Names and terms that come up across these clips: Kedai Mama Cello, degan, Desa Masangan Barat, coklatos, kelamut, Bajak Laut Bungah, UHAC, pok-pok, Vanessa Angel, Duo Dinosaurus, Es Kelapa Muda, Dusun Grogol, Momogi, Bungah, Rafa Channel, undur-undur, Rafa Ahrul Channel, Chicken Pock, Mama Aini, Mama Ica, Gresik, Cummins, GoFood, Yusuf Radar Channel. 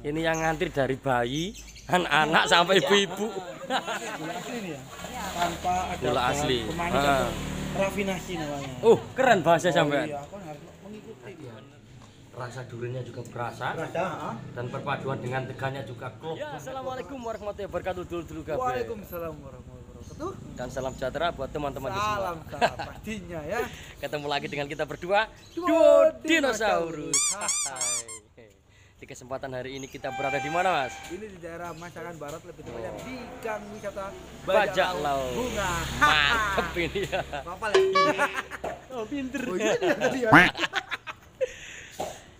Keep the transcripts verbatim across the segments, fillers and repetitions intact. Ini yang ngantri dari bayi, anak-anak sampai ibu-ibu. Gula asli nih ya? Tanpa ada gula asli. Ah. Rafinasi namanya. Oh, keren bahasa oh, sampean. Iya, aku harus mengikuti. Rasa duriannya juga berasa. Berasa, ha? Dan perpaduan dengan teganya juga klop. Ya, assalamualaikum warahmatullahi wabarakatuh. Dulur-dulur kabeh. Waalaikumsalam warahmatullahi wabarakatuh. Dan salam sejahtera buat teman-teman di semua. Salam sejahtera pastinya ya. Ketemu lagi dengan kita berdua, Duo Dinosaurus. Hai. Di kesempatan hari ini kita berada di mana, Mas? Ini di daerah Masangan Barat, lebih tepatnya oh. di gang wisata Bajak Laut Bungah. Mantep ini ya. Papal ya? Oh, pinter. Oh, iya, iya, tadi ya.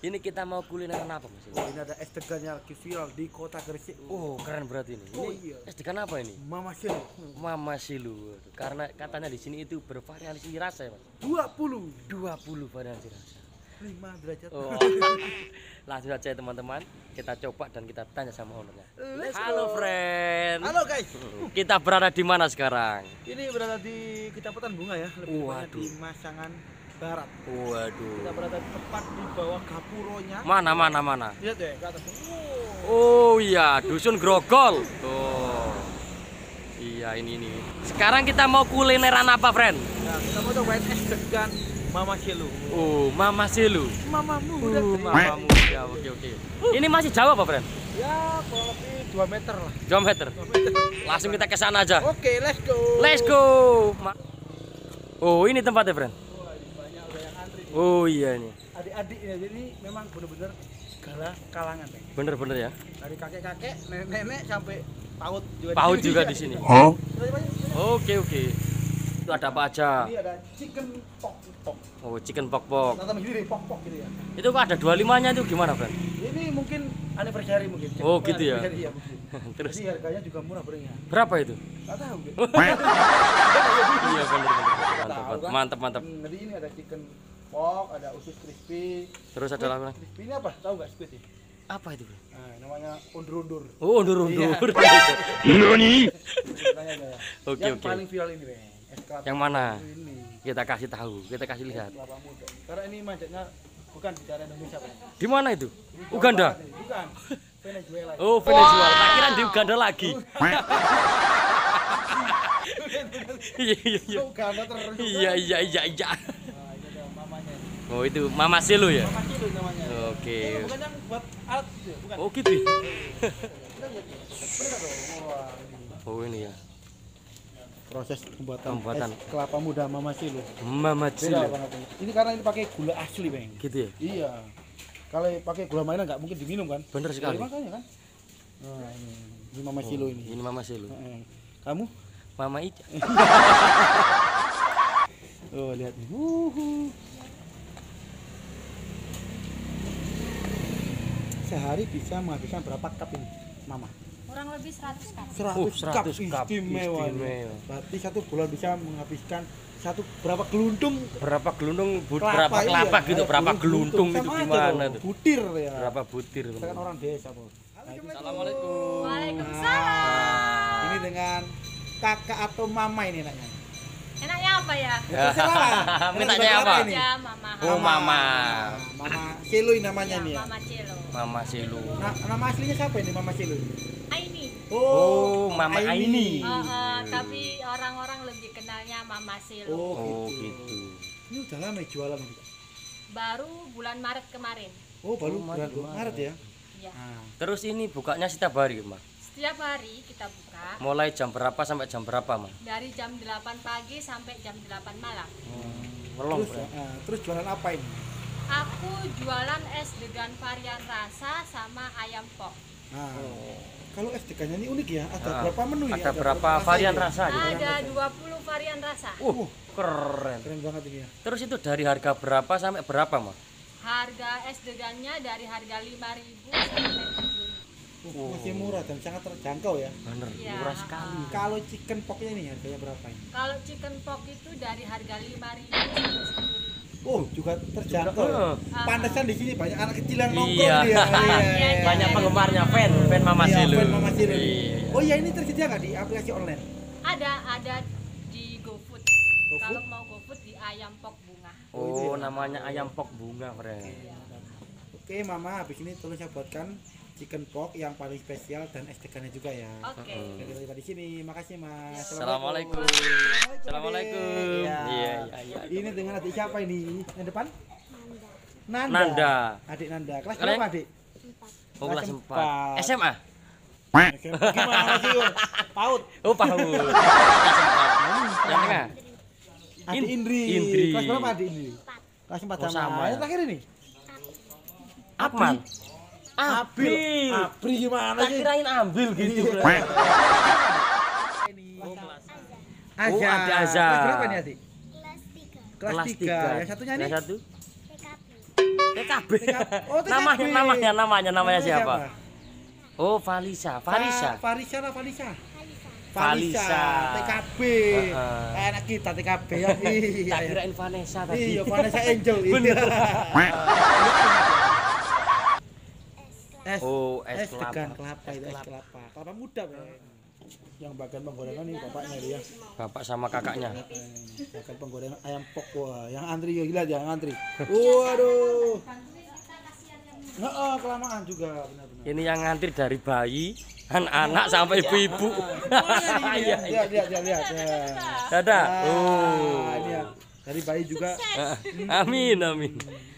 Ini kita mau kuliner apa, Mas? Oh, ini ada es degannya lagi viral di kota Gresik. Oh, keren berarti ini. Ini oh, iya. Es degan apa ini? Mama Cello. Mama Cello. Karena katanya di sini itu bervariasi rasa ya, Mas? dua puluh variasi rasa. lima derajat. Oh. Langsung aja teman-teman, kita coba dan kita tanya sama ownernya. Halo friend. Halo guys. Kita berada di mana sekarang? Ini berada di Kecamatan Bungah ya, lebih tepatnya di Masangan Barat. Waduh. Kita berada tepat di bawah gapuronya. Mana mana mana. Lihat deh ke atas. Oh iya, Dusun Grogol. Oh. Iya ini ini. Sekarang kita mau kulineran apa, friend? Nah, kita mau coba es degan Mama Cello. Oh, Mama Cello. Mamamu udah uh, mamamu. Ya, oke okay, oke. Okay. Uh. Ini masih jauh apa, Bren? Ya, kurang lebih dua meter lah. dua meter. dua meter. Langsung kita ke sana aja. Oke, okay, let's go. Let's go. Oh, ini tempatnya, Bren. Oh, banyak yang antri. Oh, iya ini. Adik-adik ya, jadi memang benar-benar segala kalangan. Bener-bener ya. Dari kakek-kakek, nenek-nenek sampai PAUD juga. PAUD juga di sini. Oh. Oke, oke. Itu ada apa aja? Ini ada chicken pok-pok. Oh, chicken pok-pok. Tentang gini pok-pok gitu ya. Itu kok ada dua puluh limanya itu gimana, Bro? Ini mungkin anniversary mungkin. Cek oh, gitu ya. Iya, terus jadi harganya juga murah, Bro. Berapa itu? Enggak tahu, gitu. Iya, benar-benar. Mantap, mantap, mantap. Jadi ini ada chicken pok, ada usus crispy. Terus ada apa lagi? Ini apa? Tahu enggak squid? Apa itu, Bro? Nah, namanya undur-undur. Oh, undur-undur. Noni. Oke, oke. Yang paling viral ini, Bro. Yang mana? Ini. Kita kasih tahu, kita kasih lihat. Karena ini majaknya bukan di daerah Indonesia. Di mana itu? Uganda? Bukan. Venezuela. Oh, Venezuela. Tak kira di Uganda lagi. Iya iya iya iya. Oh, itu Mama Cello ya? Mama Cello namanya. Oke. Bukan yang buat alat gitu, bukan. Oh, gitu. Oh, ini ya. Proses pembuatan, pembuatan. Es kelapa muda Mama Cello. Mama Cello. Ini karena ini pakai gula asli, Bang. Gitu ya? Iya. Kalau pakai gula mainan nggak mungkin diminum kan? Bener sekali. Nah, makanya kan. Nah, ini, ini Mama Cello oh, ini. Ini Mama Cello. Kamu? Mama Ica. Oh, lihat nih. Wuhu. Sehari bisa menghabiskan berapa cup ini, Mama? Kurang lebih seratus cup. seratus cup istimewa. Berarti satu bulan bisa menghabiskan satu berapa gelundung? Berapa gelundung? Berapa kelapa gitu? Berapa gelundung itu gimana tuh? Butir ya. Berapa butir? Kan orang desa, Bos. Assalamualaikum. Waalaikumsalam. Ini dengan kakak atau mama ini enaknya. Enaknya apa ya? Terserah. Mintanya apa? Ya, mama. Oh, mama. Mama Cello namanya nih ya. Mama Cello. Mama Cello. Nama aslinya siapa ini Mama Cello? Aini. Oh, Mama Aini. Uh, uh, tapi orang-orang lebih kenalnya Mama Cello. Oh, gitu. Ini udah lama jualan juga. Baru bulan Maret kemarin. Oh, baru oh, bulan Maret, Maret ya? Iya. Nah. Terus ini bukanya setiap hari, Ma? Setiap hari kita buka. Mulai jam berapa sampai jam berapa, Ma? Dari jam delapan pagi sampai jam delapan malam. Hmm. Melong, terus, uh, terus jualan apa ini? Aku jualan es degan varian rasa sama ayam pok. Nah. Oh. Kalau es degannya ini unik ya, ada nah, berapa menu ya? Ada, ada berapa varian rasa? Rasa ada dua puluh varian rasa. Uh, keren. Keren banget ini ya. Terus itu dari harga berapa sampai berapa, Ma? Harga es degannya dari harga lima ribu sampai tujuh ribu. Uh, masih murah dan sangat terjangkau ya. Bener, ya, murah sekali. Uh, Kalau chicken poknya ini harganya berapa ini? Kalau chicken pok itu dari harga lima ribu sampai sepuluh ribu. Oh, juga terjangkau. Uh, Pantesan di sini banyak anak kecil yang nongkrong iya. dia. Iya. Banyak penggemarnya, fan, fan Mama Cello. Iya, Mama Cello. Iya. Oh iya, ini tersedia nggak di aplikasi online? Ada, ada di GoFood. Go Kalau mau GoFood di ayam pok Bungah. Oh, oh ya. Namanya ayam pok Bungah, Fren. Iya. Oke, Mama, habis ini tolong saya buatkan chicken pok yang paling spesial dan estekannya juga ya. Oke. Okay. Kita coba di sini. Makasih Mas. Assalamualaikum. Assalamualaikum. Assalamualaikum. Iya. Ya, ya, ya, ya. Ini dengan adik siapa ini? Yang depan? Nanda. Nanda. Adik Nanda. Kelas berapa adik? empat. Oh, kelas empat. S M A. Gimana sih? Paut. Oh, paut. Yang tengah. Adik Indri. Indri. Kelas berapa adik Indri? empat. Kelas empat sama. Yang terakhir ini? Apman. April, April gimana sih? Kirain ambil gitu. Oh, ada Azhar. Kelas berapa nih, Adik? Kelas tiga. Kelas tiga. Yang satunya nih? Yang satu? T K B. Namanya namanya namanya namanya siapa? Oh, Valisa. Valisa. Valisa lah Valisa. Valisa. T K B. Enak kita T K B ya. Tak kirain Vanessa tadi. Iya, Vanessa Angel itu. Es, oh, es, es kelapa. kelapa itu es kelapa. Kelapa muda, Bang. Yang bagian penggorengan ini bapaknya dia. Bapak sama kakaknya. Bagian penggorengan ayam pok. Wah, yang antri gila dia, yang antri. Waduh. Heeh, kelamaan juga benar-benar. Ini yang ngantri dari bayi, anak-anak sampai ibu-ibu. Iya, iya, iya, iya. Dadah. Oh, iya. Dari bayi juga. Amin, amin.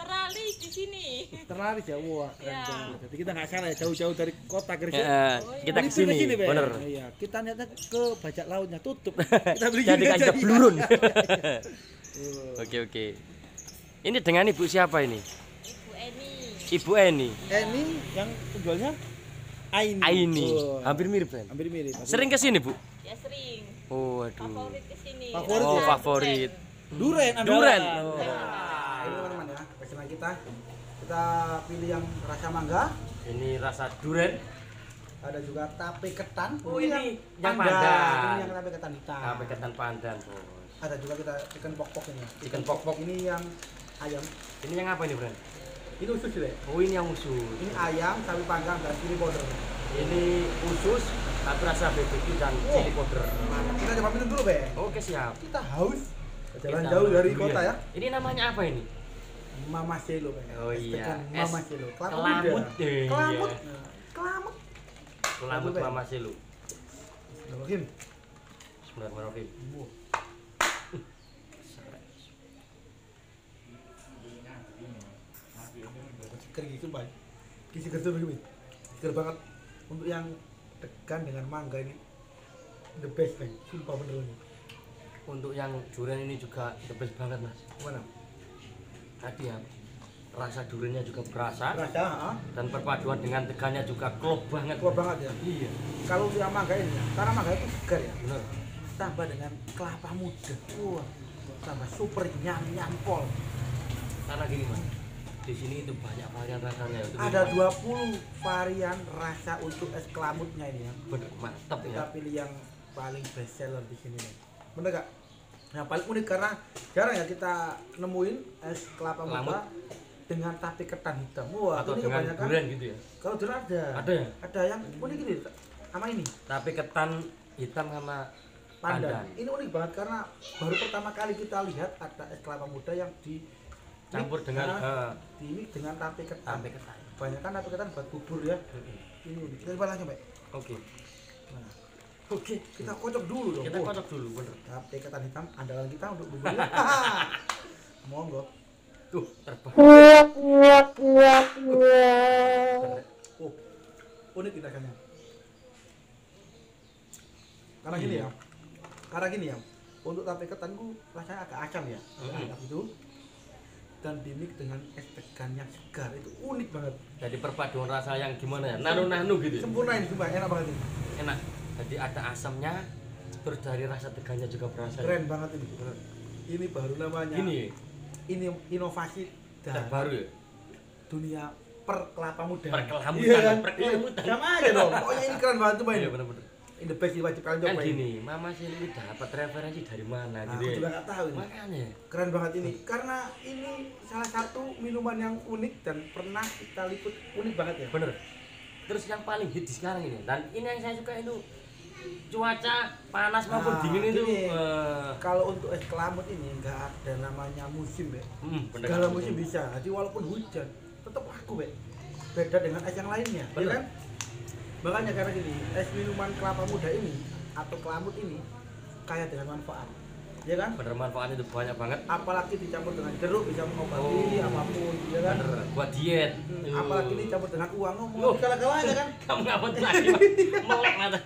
Terlaris di sini. Terlaris ya, wah keren ya. Banget. Jadi kita nggak salah ya, jauh-jauh dari kota Gresik. Ya, kita ke sini, bener. Iya, kita niatnya ke bajak lautnya tutup. Kita beli jadi kancap blurun. Oke oke. Ini dengan ibu siapa ini? Ibu Eni. Ibu Eni. Eni yang penjualnya Aini. Aini. Oh. Hampir mirip kan? Hampir mirip. Hampir. Sering ke sini bu? Ya sering. Oh aduh. Favorit ke sini. Favorit. Oh, favorit. Duren. Duren. Oh. Nah, ini teman-teman ya, pesanan kita. Kita pilih yang rasa mangga. Ini rasa duren. Ada juga tape ketan. Oh, ini yang pandan. Ini yang tape ketan hitam. Tape ketan pandan, Bos. Ada juga kita chicken pok-pok ini. Chicken pok-pok ini yang ayam. Ini yang apa ini, Bren? Ini usus ya? Oh, ini yang usus. Ini ayam, sawi panggang dan chili powder. Ini usus, tapi rasa barbecue dan oh, chili powder. Mantap. Kita coba minum dulu, Be. Oke, siap. Kita haus. Jalan kita jauh dari kota ya. Ini namanya apa ini? Mama Cello. Oh iya. Mama Cello. Kelamut. Kelamut. Kelamut. Kelamut Mama Cello. Bismillahirrahmanirrahim. Bismillahirrahmanirrahim. Seger banget untuk yang degan dengan mangga ini. The best, Bang. Sumpah beneran. Untuk yang durian ini juga the best banget mas. Mana? Tadi ya, rasa duriannya juga berasa. Berasa. Ha? Dan perpaduan dengan teganya juga klop banget. Klop banget ya. Iya. Kalau yang mangga ini, karena mangga itu segar ya. Benar. Tambah dengan kelapa muda. Wah. Tambah super nyam nyampol. Karena gini mas, di sini itu banyak varian rasanya. Itu ada gimana? dua puluh varian rasa untuk es kelamutnya ini ya. Benar. Mantap ya. Kita pilih yang paling best seller di sini. Ya. Bener gak? Yang paling unik karena jarang ya kita nemuin es kelapa muda dengan tape ketan hitam. Wah, atau dengan durian gitu ya? Kalau durian ada. Ada ya? Ada yang unik ini sama ini. Tape ketan hitam sama pandan. Ini unik banget karena baru pertama kali kita lihat ada es kelapa muda yang dicampur dengan dimik dengan tape ketan. Tape ketan. Banyak kan tape ketan buat bubur ya. Ini unik. Kita coba langsung, Pak. Oke. Oke, kita kocok dulu dong. Kita kocok dulu, bener. Tape ketan hitam andalan kita untuk bubur. Monggo. Tuh, terbang. Oh, unik kita kan. Karena gini ya. Karena gini ya. Untuk tape ketan ku rasanya agak asam ya. Agak itu. Dan dimik dengan es tegan yang segar, itu unik banget. Jadi perpaduan rasa yang gimana ya? Nano-nano gitu. Sempurna ini, sumpah enak banget ini. Enak. Jadi ada asamnya, terus dari rasa teganya juga berasa. Keren banget ini. Ini baru namanya. Ini, ini inovasi dari baru ya? Dunia perkelapa muda. Perkelamutan. Iya kan? Perkelamutan. Sama aja dong. Pokoknya ini keren banget tuh, Bang. Iya benar-benar. Ini the best, wajib kalian coba. Kan gini, Mama Cello ini dapat referensi dari mana nah, gitu. Aku juga nggak tahu ini. Makanya. Keren banget ini. Karena ini salah satu minuman yang unik dan pernah kita liput unik banget ya. Bener. Terus yang paling hit di sekarang ini. Dan ini yang saya suka itu. Cuaca panas maupun nah, dingin itu uh... kalau untuk es kelamut ini nggak ada namanya musim, Bek. Hmm, segala musim, musim bisa. Jadi walaupun hujan tetap aku, Bek. beda dengan es yang lainnya, ya kan? Makanya karena gini, es minuman kelapa muda ini atau kelamut ini kaya dengan manfaat, ya kan? Bener, manfaatnya itu banyak banget. Apalagi dicampur dengan jeruk bisa mengobati oh. apapun, ya kan? Bener, buat diet. Hmm. Uh. Apalagi dicampur dengan uang, ngomong oh. kalah-kalahnya kan? Kamu ngapot lagi, melek mata.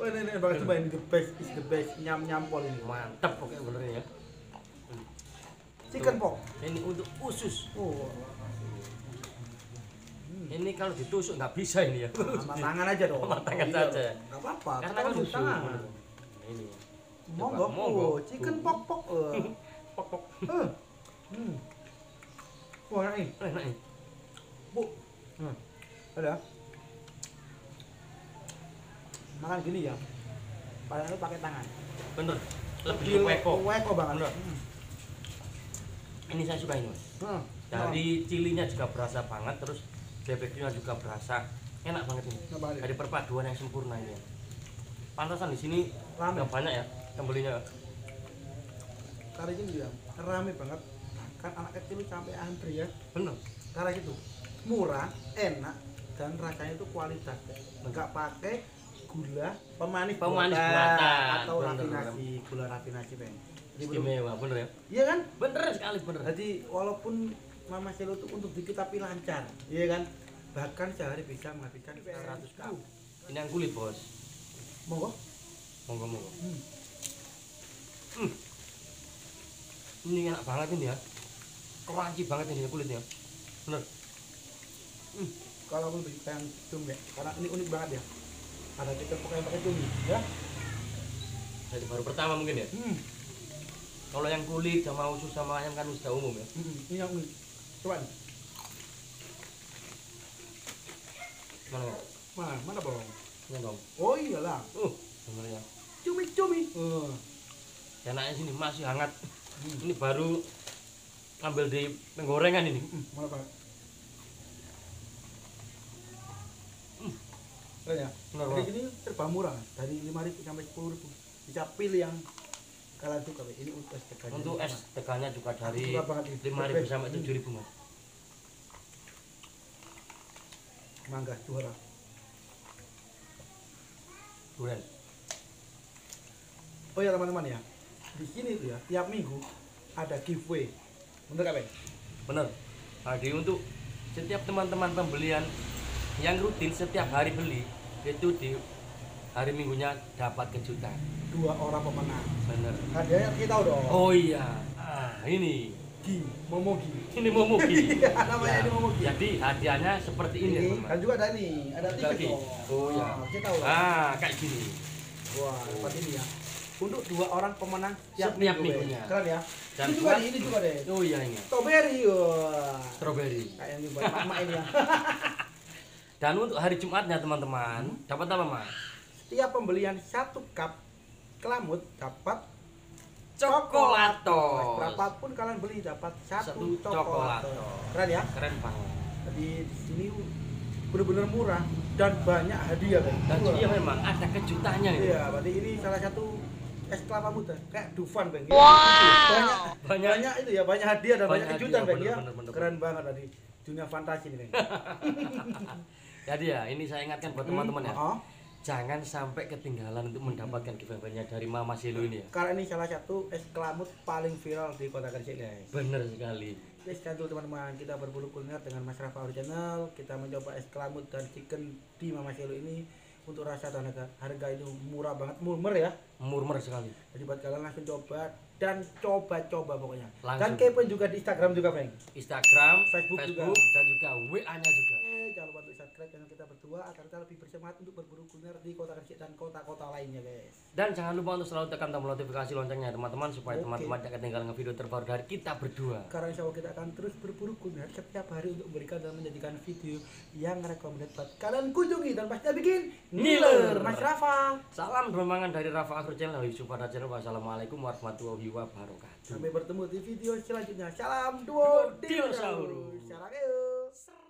Wah, ini ini banget, coba ini the best is the best, nyam-nyampol ini. Mantep pokoknya benernya ya. Chicken pok. Ini untuk usus. Oh. Ini kalau ditusuk nggak bisa ini ya. Sama tangan aja dong. Sama tangan oh, iya. saja. Nggak apa-apa. Karena kan susah. Ini. Monggo, monggo. Chicken pok-pok. Pok-pok. Eh. Hmm. Wah, enak ini. Enak ini. Bu. Hmm. Ada. Makan gini ya. Padahal lu pakai tangan. Bener. Lebih weko. Weko banget. Hmm. Ini saya suka ini. Hmm. Dari cilinya juga berasa banget, terus bebeknya juga berasa enak banget ini. Dari perpaduan yang sempurna ini. Pantasan di sini ramai banyak ya pembelinya. Karena ini dia ramai banget. Kan anak kecil sampai antri ya. Bener. Karena itu murah, enak dan rasanya itu kualitas. Enggak pakai gula pemanis pemanis buatan atau rafinasi, gula rafinasi Bang. Istimewa, bener ya? Iya kan? Bener sekali, bener. Jadi walaupun Mama Cello itu untuk dikit tapi lancar, iya kan? Bahkan sehari bisa menghabiskan seratus gram. Ini yang kulit, Bos. Monggo. Monggo, monggo. Hmm. Hmm. Ini enak banget ini ya. Crunchy banget ini kulitnya. Bener. Hmm. Kalau aku bisa yang cumi, karena ini unik banget ya. Ada pok-pok yang pakai cumi, ya. Jadi baru pertama mungkin ya. Hmm. Kalau yang kulit sama usus sama ayam kan sudah umum ya. Hmm. Ini yang unik. Coba nih. Mana? Mana? Mana bawang? Ini bawang. Oh iyalah. Uh, sebenarnya. Cumi-cumi. Uh. Enaknya sini masih hangat. Hmm. Ini baru ambil di penggorengan ini. Hmm. Mana Pak? Hmm. Oh ya. Jadi ini serba murah dari lima ribu sampai sepuluh ribu. Bisa pilih yang kalian suka. Ini untuk es degannya. Untuk es degannya juga dari lima ribu sampai tujuh ribu, Mas. Mangga juara. Duren. Oh ya teman-teman ya. Di sini tuh ya, tiap minggu ada giveaway. Bener enggak, Bang? Bener. Jadi untuk setiap teman-teman pembelian yang rutin setiap hari beli, itu di hari minggunya dapat kejutan. Dua orang pemenang. Bener. Hadiahnya kita dong. Oh iya. Ah, ini Gi, Momogi. Ini Momogi. Ya, namanya ya. Ini Momogi. Jadi hadiahnya seperti ini, ini ya, kan juga ada nih, ada tiket. Oh iya. Oh, kita tahu. Ah, kayak gini. Wah, seperti oh. ini ya. Untuk dua orang pemenang tiap setiap minggu minggunya. Keren ya. Dan ini juga, ini juga deh. Oh iya ini. Strawberry. Wah. Strawberry. Kayak yang buat mama ini ya. Dan untuk hari Jumatnya teman-teman, hmm. dapat apa, Mas? Setiap pembelian satu cup kelamut dapat coklatos. Berapapun kalian beli dapat satu, satu coklatos. Keren ya? Keren banget. Jadi di sini benar-benar murah dan banyak hadiah kan. Dan dia memang ada kejutannya ini. Iya, berarti ini salah satu es kelapa muda kayak Dufan Bang. Wow. Banyak, banyak banyak itu ya, banyak hadiah dan banyak, banyak kejutan Bang ya. Keren banget tadi dunia fantasi ini. Jadi ya, ini saya ingatkan buat teman-teman hmm, ya. Oh. Jangan sampai ketinggalan untuk mendapatkan giveaway-nya dari Mama Cello ini ya. Karena ini salah satu es kelamut paling viral di kota Gresik guys. Bener sekali. Guys, kan dulu teman-teman kita berburu kuliner dengan Mas Rafa Channel. Kita mencoba es kelamut dan chicken di Mama Cello ini. Untuk rasa dan harga, harga itu murah banget. Murmer ya. Murmer sekali. Jadi buat kalian langsung coba. Dan coba-coba pokoknya langsung. Dan kepoin juga di Instagram juga Frank. Instagram, Facebook, Facebook juga. Dan juga W A-nya juga. Jangan lupa untuk subscribe channel kita berdua agar kita lebih bersemangat untuk berburu kuliner di kota Gresik dan kota-kota lainnya guys. Dan jangan lupa untuk selalu tekan tombol notifikasi loncengnya teman-teman supaya teman-teman okay. tidak ketinggalan video terbaru dari kita berdua. Karena insya Allah kita akan terus berburu kuliner setiap hari untuk memberikan dan menjadikan video yang recommended buat kalian kunjungi dan pastinya bikin ngiler. Mas Rafa. Salam bermangan dari Rafa Channel, Yusuf Radar Channel. Wassalamualaikum warahmatullahi wabarakatuh. Sampai bertemu di video selanjutnya. Salam Duo Dinosaurus. Salam.